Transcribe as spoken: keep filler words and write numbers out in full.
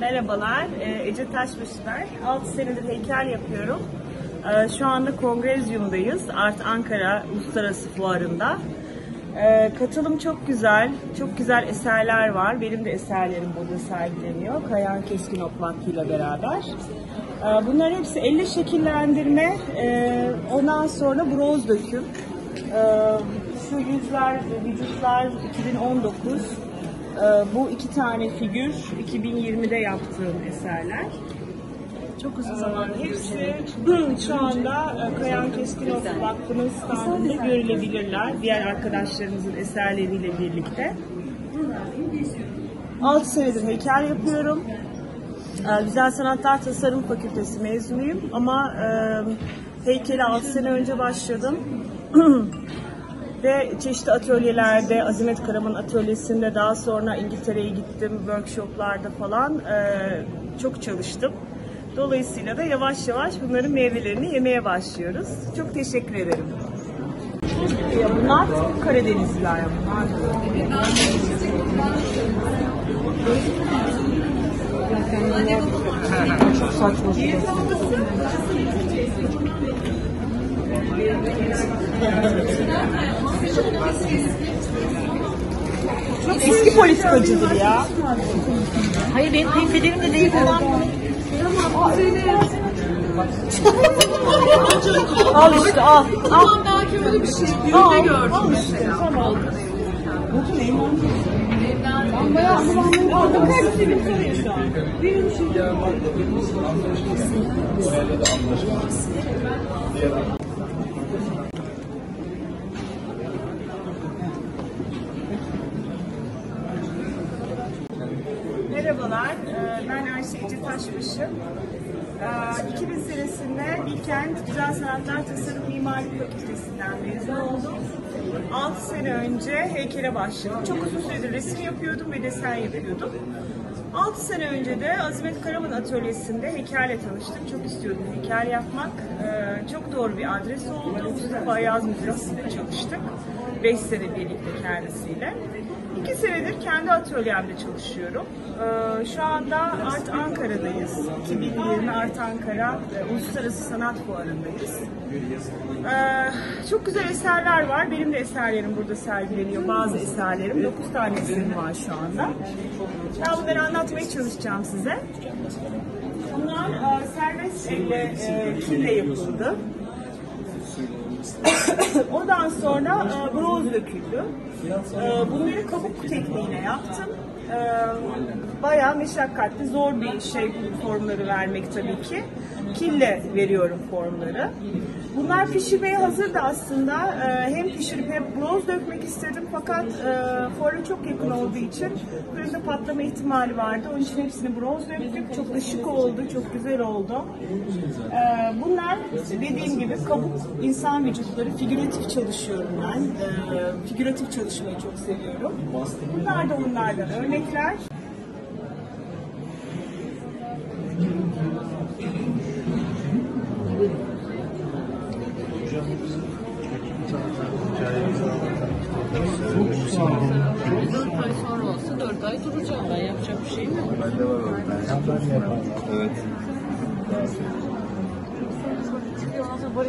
Merhabalar, Ece Taşbaşı ben. altı senedir heykel yapıyorum. Şu anda kongrezyumdayız, Art Ankara Uluslararası Fuarı'nda. Katılım çok güzel, çok güzel eserler var. Benim de eserlerim burada sergileniyor, Kayan Keskin Oplankı ile beraber. Bunlar hepsi elle şekillendirme, ondan sonra bronz döküm. Şu yüzler, vücutlar iki bin on dokuz. Bu iki tane figür iki bin yirmi'de yaptığım eserler. Çok uzun zamandır. Hepsi şu anda Kayan Keskin Oplankı'nın standında görülebilirler. Diğer arkadaşlarımızın eserleriyle birlikte. altı senedir heykel yapıyorum. Güzel Sanatlar Tasarım Fakültesi mezunuyum. Ama heykeli altı sene önce başladım. Ve çeşitli atölyelerde, Azimet Karaman atölyesinde, daha sonra İngiltere'ye gittim, workshoplarda falan çok çalıştım. Dolayısıyla da yavaş yavaş bunların meyvelerini yemeye başlıyoruz. Çok teşekkür ederim. Bunlar Karadenizliler. Çok saçma. Çok eski politikacıdır ya. Hayır, benim kayınpederim de değil olan. Tamam, al işte, al. Tamam, belki öyle bir şey. Düğünde gördüm mesela. Tamam. Bu da neyim? Ben bayağı anlamıyorum. Orada kaybısı bir soruyor şu an. Benim şimdi. Merhabalar, ben Ece Taşbaşı. iki bin senesinde Bilkent Güzel Sanatlar Tasarım Mimari Fakültesinden mezun oldum. altı sene önce heykele başladım. Çok uzun süredir resim yapıyordum ve desen yapıyordum. altı sene önce de Azimet Karaman atölyesinde heykelle tanıştım. Çok istiyordum heykel yapmak. Çok doğru bir adres oldu. otuz defa yaz müzesinde çalıştık. beş sene birlikte kendisiyle. iki senedir kendi atölyemde çalışıyorum. Şu anda Art Ankara'dayız. iki bin yirmi Art Ankara Uluslararası Sanat Fuarı'ndayız. Çok güzel eserler var. Benim de eserlerim burada sergileniyor. Bazı eserlerim. dokuz tane eserim var şu anda. Ya bunları anlatmaya çalışacağım size. Bunlar serbest elle kimle yapıldı. Ondan sonra e, bronz döküldü. E, bunları kabuk tekniğiyle yaptım. E, bayağı meşakkatli, zor bir şey formları vermek tabii ki. Kille veriyorum formları. Bunlar pişirmeye hazırdı aslında. E, hem pişirip hem bronz dökmek istedim. Fakat e, fuara çok yakın olduğu için fırında patlama ihtimali vardı. Onun için hepsini bronz döktük. Çok da şık oldu, çok güzel oldu. E, bunlar dediğim gibi kabuk insan vücutları. Figüratif çalışıyorum ben. E, figüratif çalışmayı çok seviyorum. Bunlar da bunlardan örnekler. dört ay sonra olsa dört ay duracağım. Ben yapacak bir şey mi? Ben de var. Ben yaparım. Evet.